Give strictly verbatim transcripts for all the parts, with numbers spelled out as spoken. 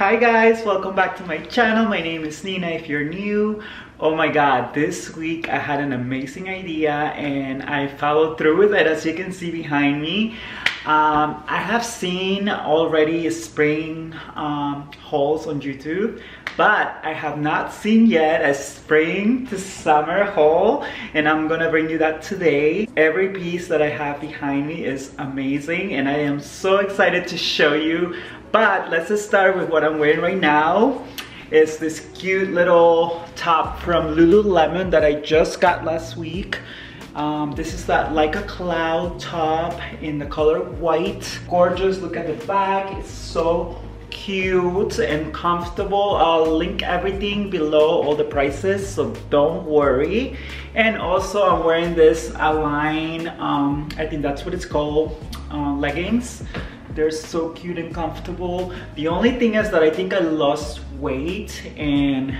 Hi guys, welcome back to my channel. My name is Nina if you're new. Oh my god, this week I had an amazing idea and I followed through with it, as you can see behind me. um, I have seen already spring um, hauls on YouTube, but I have not seen yet a spring to summer haul, and I'm gonna bring you that today. Every piece that I have behind me is amazing and I am so excited to show you. But let's just start with what I'm wearing right now. It's this cute little top from Lululemon that I just got last week. Um, this is that Like a Cloud top in the color white. Gorgeous, look at the back, it's so cute and comfortable. I'll link everything below, all the prices, so don't worry. And also I'm wearing this Align, um, I think that's what it's called, uh, leggings. They're so cute and comfortable. The only thing is that I think I lost weight and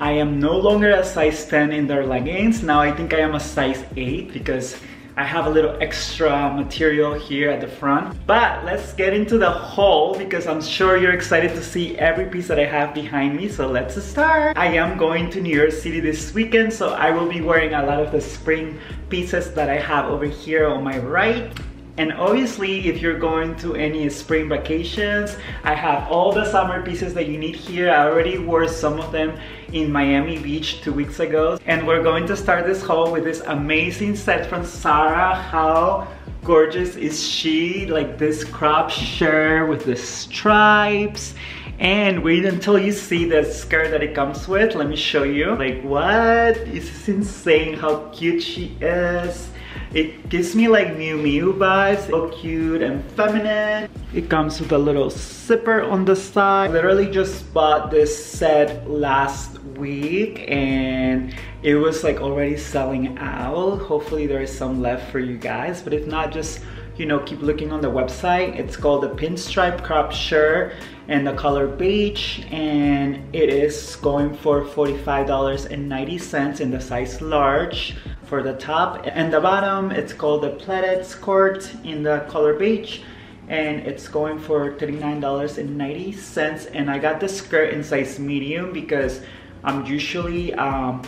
I am no longer a size ten in their leggings. Now I think I am a size eight because I have a little extra material here at the front. But let's get into the haul because I'm sure you're excited to see every piece that I have behind me, so let's start. I am going to New York City this weekend, so I will be wearing a lot of the spring pieces that I have over here on my right. And obviously, if you're going to any spring vacations, I have all the summer pieces that you need here. I already wore some of them in Miami Beach two weeks ago. And we're going to start this haul with this amazing set from Zara. How gorgeous is she? Like this crop shirt with the stripes. And wait until you see the skirt that it comes with. Let me show you. Like what? This is insane how cute she is. It gives me like Miu Miu vibes, so cute and feminine. It comes with a little zipper on the side. I literally just bought this set last week and it was like already selling out. Hopefully there is some left for you guys, but if not, just, you know, keep looking on the website. It's called the Pinstripe Crop Shirt and the color beige, and it is going for forty-five dollars and ninety cents in the size large. For the top and the bottom, it's called the Pleated Skirt in the color beige, and it's going for thirty-nine dollars and ninety cents. And I got the skirt in size medium because I'm usually um,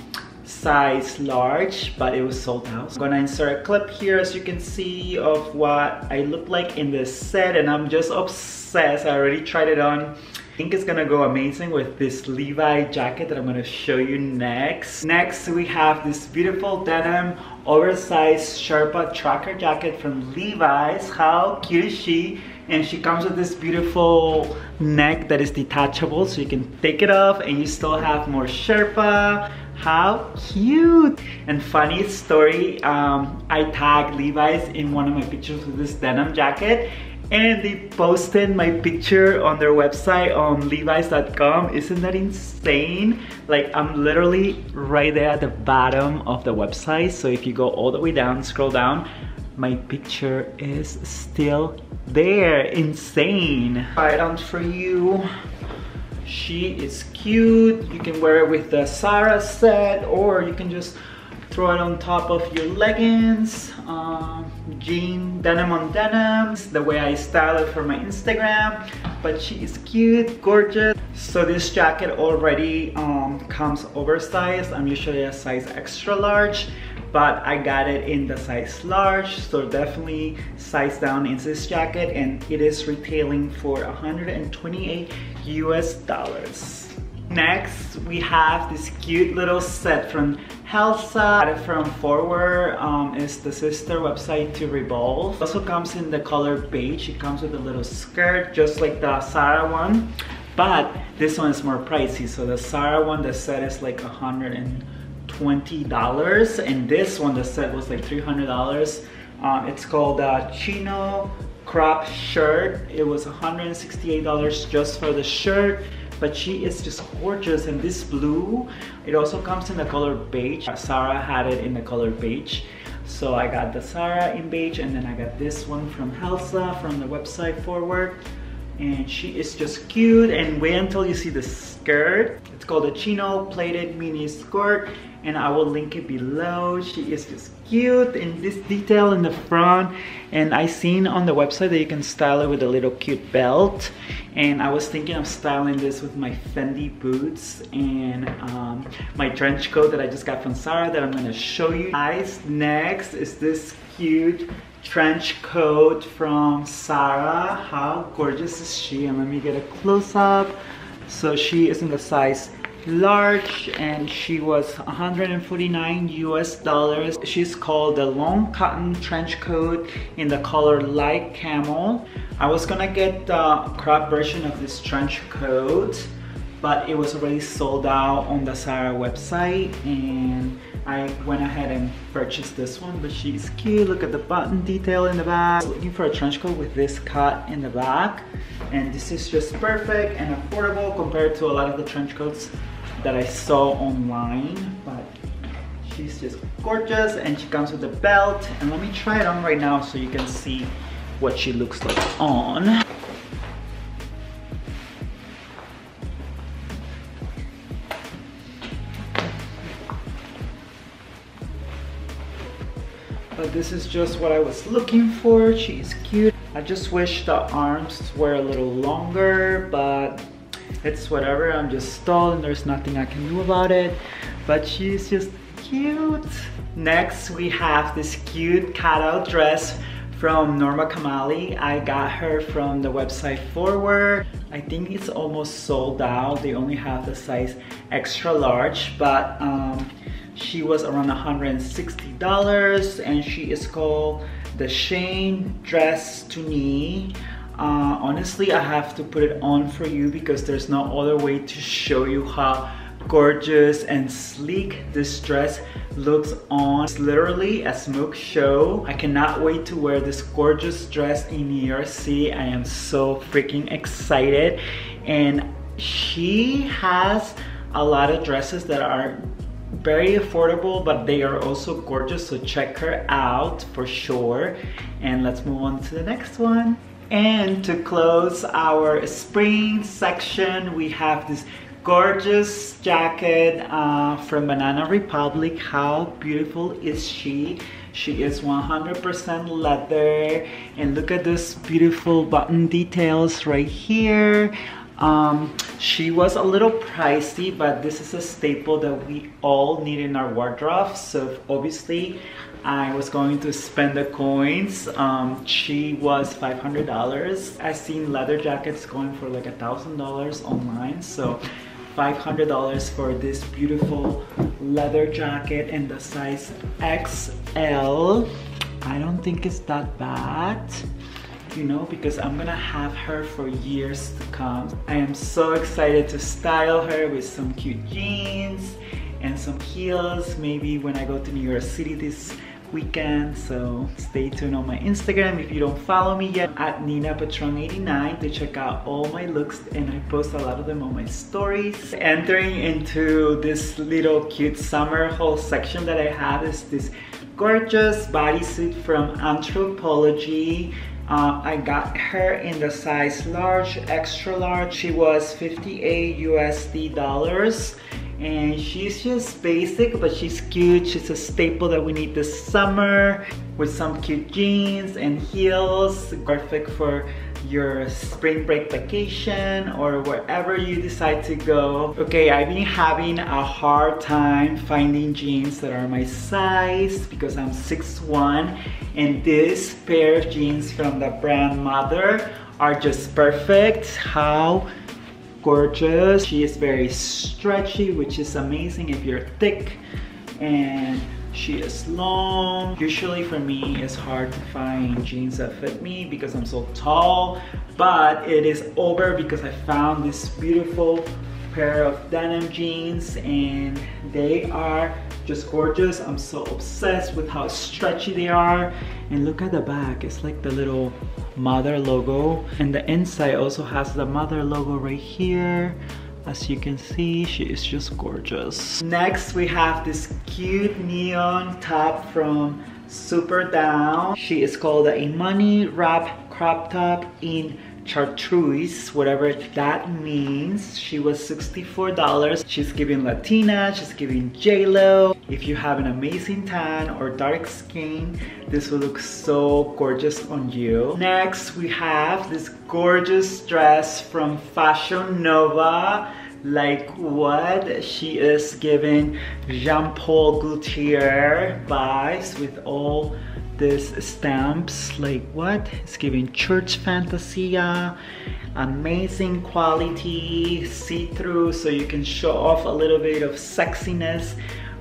size large, but it was sold out. So I'm gonna insert a clip here, as you can see, of what I look like in this set, and I'm just obsessed. I already tried it on. I think it's gonna go amazing with this Levi jacket that I'm gonna show you next. Next, we have this beautiful denim oversized Sherpa tracker jacket from Levi's. How cute is she? And she comes with this beautiful neck that is detachable, so you can take it off and you still have more Sherpa. How cute! And funny story, um, I tagged Levi's in one of my pictures with this denim jacket, and they posted my picture on their website on levi's dot com. Isn't that insane? Like, I'm literally right there at the bottom of the website, so if you go all the way down, scroll down, my picture is still there. Insane. Right on for you. She is cute. You can wear it with the Zara set, or you can just throw it on top of your leggings, um, jean, denim on denim. It's the way I style it for my Instagram, but she is cute, gorgeous. So this jacket already um, comes oversized. I'm usually a size extra large, but I got it in the size large, so definitely size down in this jacket, and it is retailing for one hundred twenty-eight US dollars. Next, we have this cute little set from Helsa. I got it from Forward. Um, it's the sister website to Revolve. It also comes in the color beige. It comes with a little skirt, just like the Zara one, but this one is more pricey. So the Zara one, the set is like one hundred twenty dollars, and this one, the set was like three hundred dollars. Um, it's called uh, Chino Crop Shirt. It was one hundred sixty-eight dollars just for the shirt. But she is just gorgeous in this blue. It also comes in the color beige. Zara had it in the color beige, so I got the Zara in beige, and then I got this one from Helsa from the website Forward. And she is just cute, and wait until you see the skirt. It's It's called a chino plated mini skirt, and I will link it below. She is just cute in this detail in the front, and I seen on the website that you can style it with a little cute belt, and I was thinking of styling this with my Fendi boots and um, my trench coat that I just got from Zara that I'm gonna show you guys next. Is this cute trench coat from Zara. How gorgeous is she? And let me get a close-up. So she is in the size large, and she was one hundred forty-nine U S dollars. She's called the long cotton trench coat in the color light camel. I was gonna get the cropped version of this trench coat, but it was already sold out on the Zara website, and I went ahead and purchased this one. But she's cute. Look at the button detail in the back. I was looking for a trench coat with this cut in the back, and this is just perfect and affordable compared to a lot of the trench coats that I saw online. But she's just gorgeous, and she comes with a belt, and let me try it on right now so you can see what she looks like on. But this is just what I was looking for. She is cute. I just wish the arms were a little longer, but it's whatever. I'm just stalled and there's nothing I can do about it. But she's just cute. Next, we have this cute cutout dress from Norma Kamali. I got her from the website Forward. I think it's almost sold out. They only have the size extra large, but um, she was around one hundred sixty dollars, and she is called the Shane Dress to Knee. Uh, honestly, I have to put it on for you because there's no other way to show you how gorgeous and sleek this dress looks on. It's literally a smoke show. I cannot wait to wear this gorgeous dress in New York City. I am so freaking excited. And she has a lot of dresses that are very affordable, but they are also gorgeous, so check her out for sure. And let's move on to the next one. And to close our spring section, we have this gorgeous jacket uh, from Banana Republic. How beautiful is she? She is one hundred percent leather, and look at this beautiful button details right here. Um, she was a little pricey, but this is a staple that we all need in our wardrobe, so obviously I was going to spend the coins. Um, she was five hundred dollars. I've seen leather jackets going for like a thousand dollars online, so five hundred dollars for this beautiful leather jacket in the size X L. I don't think it's that bad, you know, because I'm gonna have her for years to come. I am so excited to style her with some cute jeans and some heels, maybe when I go to New York City this weekend. So stay tuned on my Instagram if you don't follow me yet, at Nina Patron eighty-nine, to check out all my looks, and I post a lot of them on my stories. Entering into this little cute summer haul section that I have is this gorgeous bodysuit from Anthropologie. Uh, I got her in the size large, extra large. She was fifty-eight U S D dollars, and she's just basic, but she's cute. She's a staple that we need this summer, with some cute jeans and heels. Perfect for your spring break vacation or wherever you decide to go. Okay, I've been having a hard time finding jeans that are my size because I'm six one, and this pair of jeans from the brand Mother are just perfect. How gorgeous. She is very stretchy, which is amazing if you're thick, and she is long. Usually for me, it's hard to find jeans that fit me because I'm so tall, but it is over because I found this beautiful pair of denim jeans, and they are just gorgeous. I'm so obsessed with how stretchy they are, and look at the back. It's like the little Mother logo, and the inside also has the Mother logo right here. As you can see, she is just gorgeous. Next, we have this cute neon top from Superdown. She is called the Emani wrap crop top in chartreuse, whatever that means. She was sixty-four dollars. She's giving Latina, she's giving J Lo. If you have an amazing tan or dark skin, this will look so gorgeous on you. Next, we have this gorgeous dress from Fashion Nova. Like what? She is giving Jean-Paul Gaultier vibes with all these stamps. Like what? It's giving church fantasia, amazing quality, see-through, so you can show off a little bit of sexiness.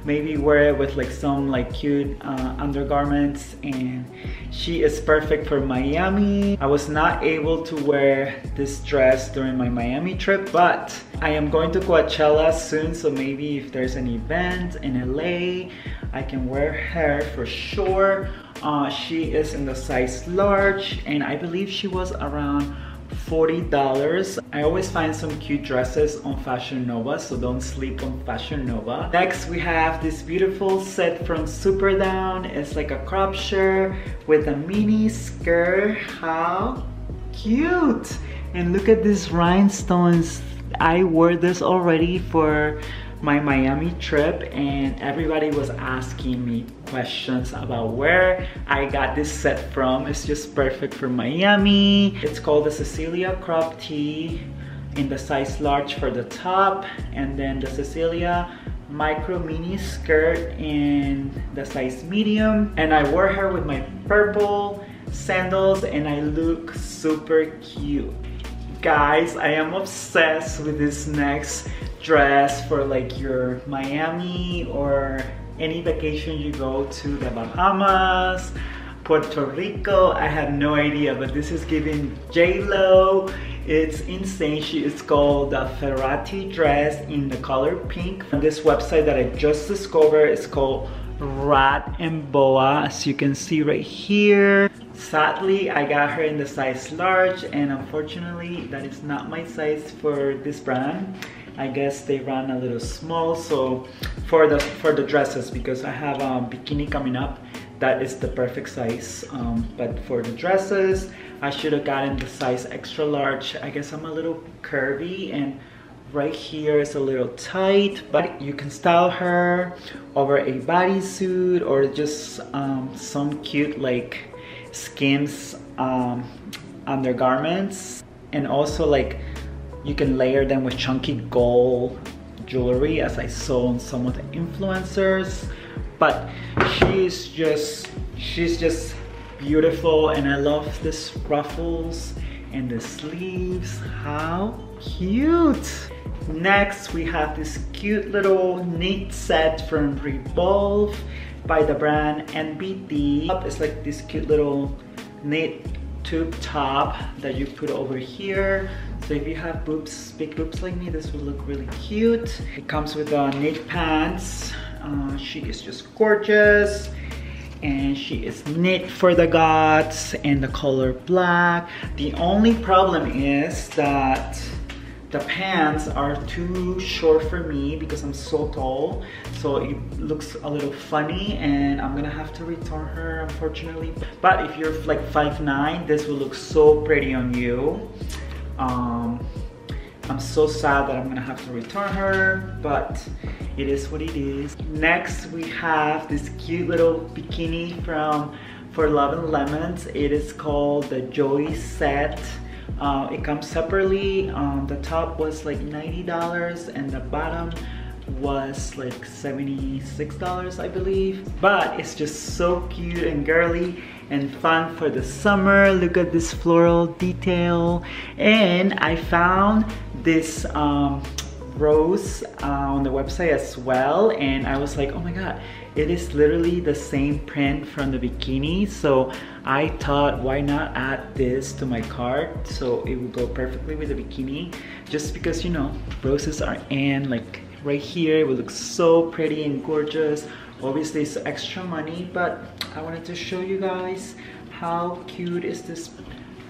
Maybe wear it with like some like cute uh, undergarments, and she is perfect for Miami. I was not able to wear this dress during my Miami trip, but I am going to Coachella soon, so maybe if there's an event in L A, I can wear her for sure. Uh, she is in the size large, and I believe she was around forty dollars. I always find some cute dresses on Fashion Nova, so don't sleep on Fashion Nova. Next, we have this beautiful set from Superdown. It's like a crop shirt with a mini skirt. How cute! And look at these rhinestones. I wore this already for my Miami trip, and everybody was asking me questions about where I got this set from. It's just perfect for Miami. It's called the Cecilia crop tee, in the size large for the top, and then the Cecilia micro mini skirt in the size medium. And I wore her with my purple sandals, and I look super cute. Guys, I am obsessed with this next dress for like your Miami or any vacation you go to, the Bahamas, Puerto Rico. I have no idea, but this is giving J Lo. It's insane. She is called the Ferrati dress in the color pink. And this website that I just discovered is called Rat and Boa, as you can see right here. Sadly, I got her in the size large, and unfortunately that is not my size for this brand. I guess they ran a little small, so for the for the dresses, because I have a um, bikini coming up, that is the perfect size. Um, but for the dresses, I should have gotten the size extra large. I guess I'm a little curvy, and right here is a little tight, but you can style her over a bodysuit or just um, some cute like skims um, undergarments, and also like you can layer them with chunky gold jewelry, as I saw on some of the influencers. But she's just she's just beautiful, and I love this ruffles and the sleeves. How cute! Next, we have this cute little knit set from Revolve by the brand N B D. It's like this cute little knit tube top that you put over here. So if you have boobs, big boobs like me, this will look really cute. It comes with uh, knit pants. Uh, she is just gorgeous, and she is knit for the gods, and the color black. The only problem is that the pants are too short for me because I'm so tall, so it looks a little funny, and I'm gonna have to return her, unfortunately. But if you're like five nine, this will look so pretty on you. Um, I'm so sad that I'm gonna have to return her, but it is what it is. Next, we have this cute little bikini from For Love and Lemons. It is called the Joy Set. Uh, it comes separately. Um, the top was like ninety dollars, and the bottom was like seventy-six dollars, I believe. But it's just so cute and girly and fun for the summer. Look at this floral detail. And I found this um, rose uh, on the website as well, and I was like, oh my god, it is literally the same print from the bikini. So I thought, why not add this to my cart, so it would go perfectly with the bikini, just because, you know, roses are in like right here. It would look so pretty and gorgeous. Obviously it's extra money, but I wanted to show you guys how cute is this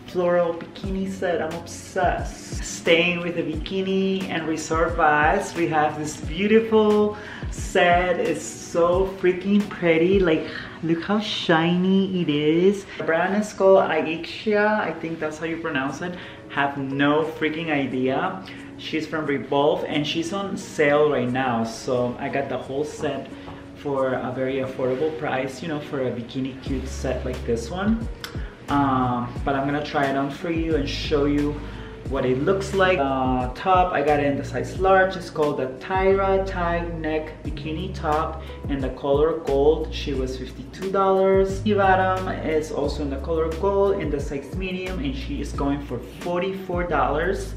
floral bikini set. I'm obsessed. Staying with the bikini and resort vibes, we have this beautiful set. It's so freaking pretty. Like, look how shiny it is. The brand is called Aixia. I think that's how you pronounce it. have no freaking idea. She's from Revolve and she's on sale right now. So I got the whole set for a very affordable price, you know, for a bikini cute set like this one. Um, but I'm gonna try it on for you and show you what it looks like. Uh, top, I got it in the size large. It's called the Tyra tie neck bikini top in the color gold. She was fifty-two dollars. The bottom is also in the color gold in the size medium and she is going for forty-four dollars.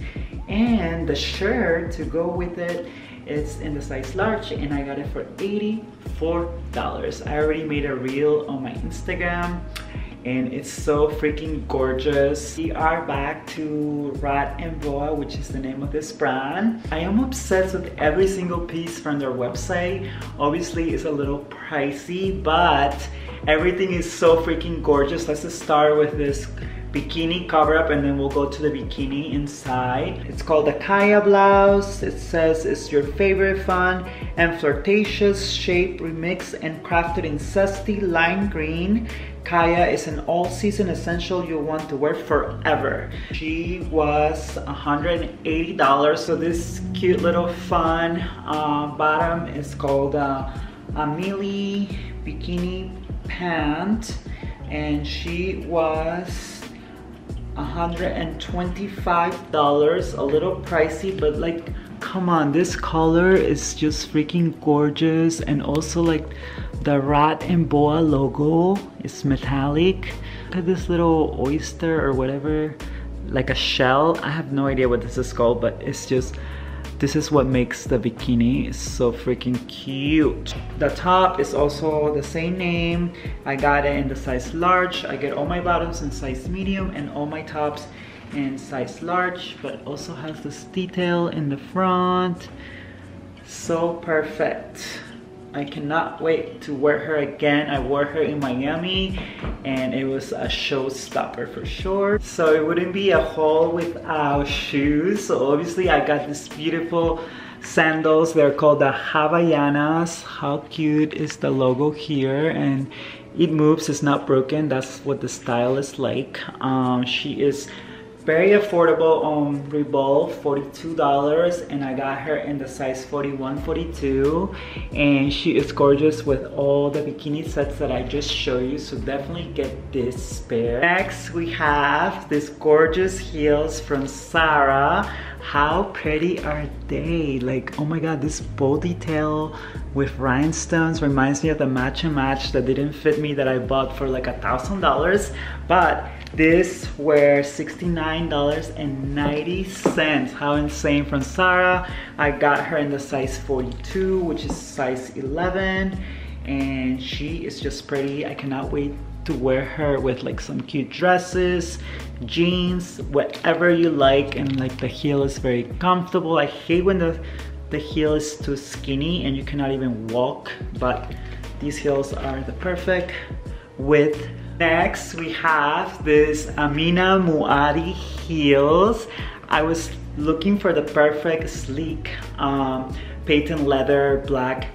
And the shirt to go with it, it's in the size large and I got it for eighty-four dollars. I already made a reel on my Instagram. And it's so freaking gorgeous. We are back to Rat and Boa, which is the name of this brand. I am obsessed with every single piece from their website. Obviously, it's a little pricey, but everything is so freaking gorgeous. Let's just start with this bikini cover up and then we'll go to the bikini inside. It's called the Kaya blouse. It says it's your favorite fun and flirtatious shape remixed and crafted in zesty lime green. Kaya is an all-season essential you'll want to wear forever. She was one hundred eighty dollars. So this cute little fun uh, bottom is called uh, Amelie bikini pant and she was one hundred twenty-five dollars, a little pricey, but like, come on, this color is just freaking gorgeous. And also like the Rat and Boa logo is metallic. Look at this little oyster or whatever, like a shell. I have no idea what this is called, but it's just, this is what makes the bikini so freaking cute. The top is also the same name. I got it in the size large. I get all my bottoms in size medium and all my tops in size large, but it also has this detail in the front. So perfect. I cannot wait to wear her again. I wore her in Miami and it was a showstopper for sure. So it wouldn't be a haul without shoes. So obviously I got this beautiful sandals. They're called the Havaianas. How cute is the logo here? And it moves, it's not broken. That's what the style is like. Um, she is very affordable on Revolve, forty-two dollars, and I got her in the size forty-one, forty-two, and she is gorgeous with all the bikini sets that I just showed you, so definitely get this pair. Next, we have these gorgeous heels from Zara. How pretty are they? Like, oh my God, this bow detail with rhinestones reminds me of the Match and Match that didn't fit me that I bought for like a thousand dollars, but these were sixty-nine ninety. How insane from Zara. I got her in the size forty-two, which is size eleven, and she is just pretty. I cannot wait to wear her with like some cute dresses, jeans, whatever you like. And like the heel is very comfortable. I hate when the, the heel is too skinny and you cannot even walk, but these heels are the perfect width. Next, we have this Amina Muadi heels. I was looking for the perfect sleek um, patent leather black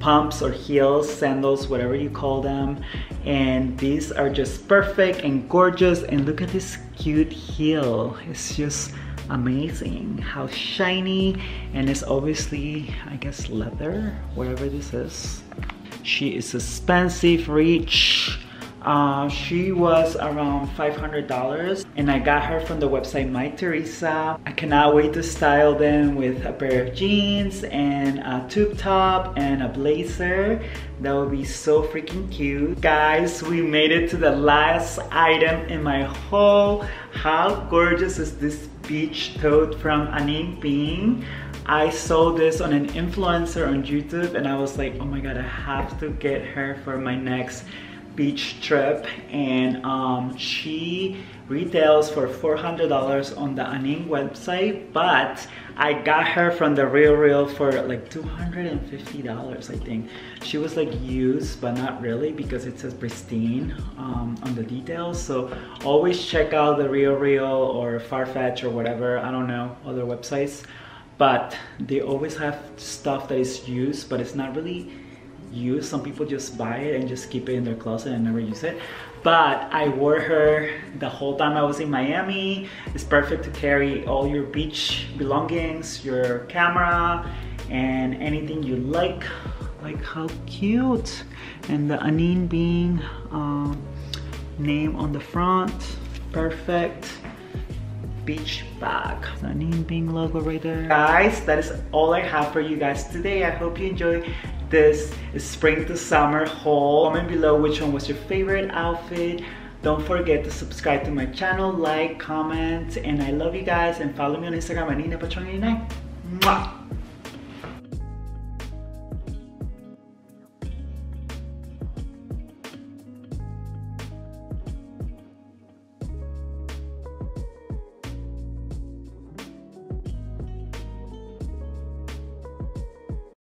pumps or heels, sandals, whatever you call them. And these are just perfect and gorgeous. And look at this cute heel. It's just amazing how shiny. And it's obviously, I guess, leather, whatever this is. She is expensive, rich. Uh, she was around five hundred dollars and I got her from the website My Teresa. I cannot wait to style them with a pair of jeans and a tube top and a blazer. That would be so freaking cute. Guys, we made it to the last item in my haul. How gorgeous is this beach tote from Anine Bing? I saw this on an influencer on YouTube and I was like, oh my God, I have to get her for my next beach trip. And um, she retails for four hundred dollars on the Anine website, but I got her from The Real Real for like two hundred fifty dollars, I think. She was like used, but not really because it says pristine um, on the details. So always check out The Real Real or Farfetch or whatever, I don't know, other websites, but they always have stuff that is used, but it's not really use. Some people just buy it and just keep it in their closet and never use it. but I wore her the whole time I was in Miami. It's perfect to carry all your beach belongings, your camera, and anything you like. Like how cute! And the Anine Bing um, name on the front. Perfect beach bag. The Anine Bing logo right there. Guys, that is all I have for you guys today. I hope you enjoyed this spring to summer haul. Comment below which one was your favorite outfit. Don't forget to subscribe to my channel, like, comment, and I love you guys. And follow me on Instagram at Nina Patron eighty-nine. Mwah!